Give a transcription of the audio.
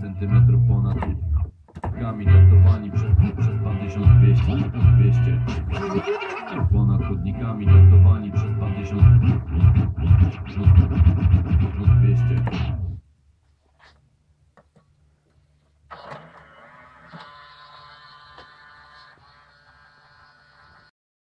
Centymetrów ponad. Kami datowani przez 1200.